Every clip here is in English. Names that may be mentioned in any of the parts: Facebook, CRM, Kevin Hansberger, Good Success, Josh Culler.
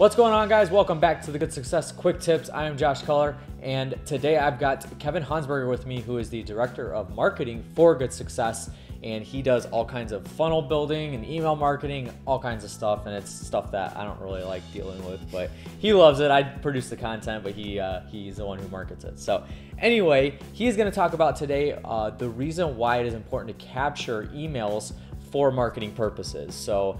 What's going on, guys? Welcome back to the Good Success Quick Tips. I am Josh Culler, and today I've got Kevin Hansberger with me, who is the Director of Marketing for Good Success, and he does all kinds of funnel building and email marketing, all kinds of stuff, and it's stuff that I don't really like dealing with, but he loves it. I produce the content, but he's the one who markets it. So anyway, he's gonna talk about today the reason why it is important to capture emails for marketing purposes. So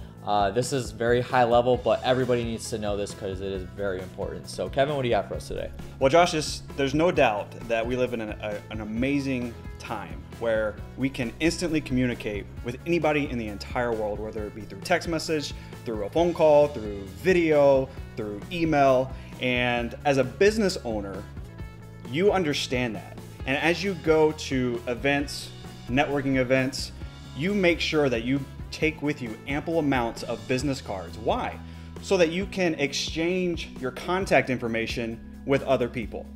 this is very high level, but everybody needs to know this because it is very important. So Kevin, what do you have for us today? Well, Josh, there's no doubt that we live in an amazing time where we can instantly communicate with anybody in the entire world, whether it be through text message, through a phone call, through video, through email. And as a business owner, you understand that. And as you go to events, networking events, you make sure that you take with you ample amounts of business cards. Why? So that you can exchange your contact information with other people.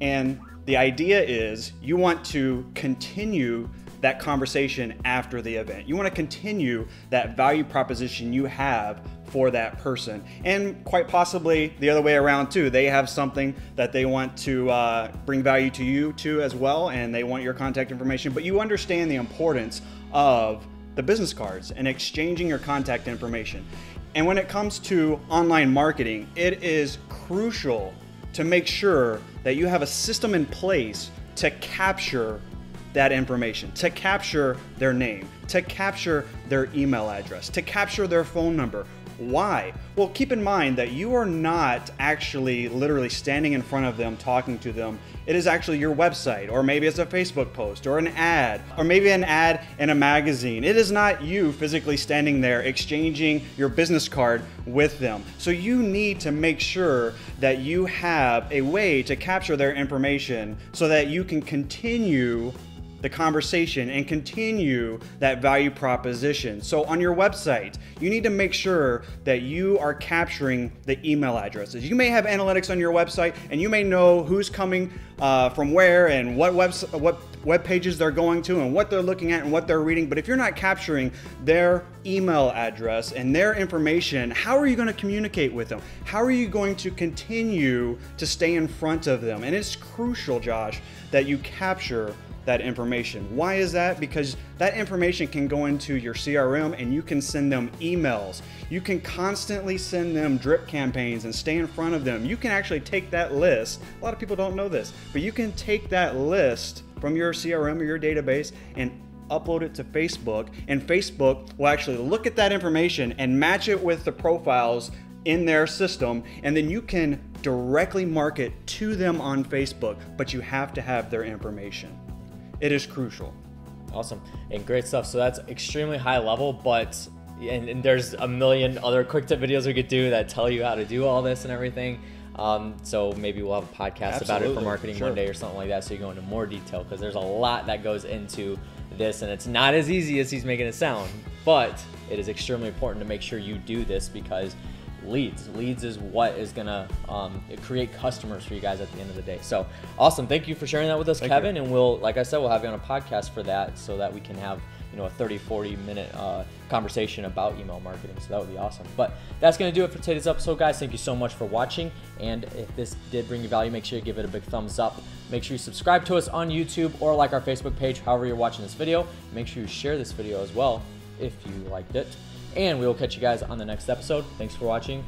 And the idea is you want to continue that conversation after the event. You want to continue that value proposition you have for that person. And quite possibly the other way around too. They have something that they want to bring value to you too as well, and they want your contact information. But you understand the importance of the business cards and exchanging your contact information. And when it comes to online marketing, it is crucial to make sure that you have a system in place to capture that information, to capture their name, to capture their email address, to capture their phone number. Why? Well, keep in mind that you are not actually literally standing in front of them, talking to them. It is actually your website, or maybe it's a Facebook post, or an ad, or maybe an ad in a magazine. It is not you physically standing there exchanging your business card with them. So you need to make sure that you have a way to capture their information so that you can continue the conversation and continue that value proposition. So on your website, you need to make sure that you are capturing the email addresses. You may have analytics on your website, and you may know who's coming from where and what web pages they're going to and what they're looking at and what they're reading. But if you're not capturing their email address and their information, how are you going to communicate with them? How are you going to continue to stay in front of them? And it's crucial, Josh, that you capture that information. Why is that? Because that information can go into your CRM, and you can send them emails. You can constantly send them drip campaigns and stay in front of them. You can actually take that list. A lot of people don't know this, but you can take that list from your CRM or your database and upload it to Facebook, and Facebook will actually look at that information and match it with the profiles in their system, and then you can directly market to them on Facebook, but you have to have their information. It is crucial. Awesome, and great stuff. So that's extremely high level, but, and there's a million other quick tip videos we could do that tell you how to do all this and everything. So maybe we'll have a podcast about it for marketing one day or something like that, so you go into more detail, because there's a lot that goes into this, and it's not as easy as he's making it sound, but it is extremely important to make sure you do this, because leads is what is gonna create customers for you guys at the end of the day. So awesome, thank you for sharing that with us, Kevin. And we'll, like I said, we'll have you on a podcast for that, so that we can have, you know, a 30-40 minute conversation about email marketing. So that would be awesome. But that's gonna do it for today's episode, guys. Thank you so much for watching, and if this did bring you value, make sure you give it a big thumbs up. Make sure you subscribe to us on YouTube, or like our Facebook page, however you're watching this video. Make sure you share this video as well if you liked it. And we will catch you guys on the next episode. Thanks for watching.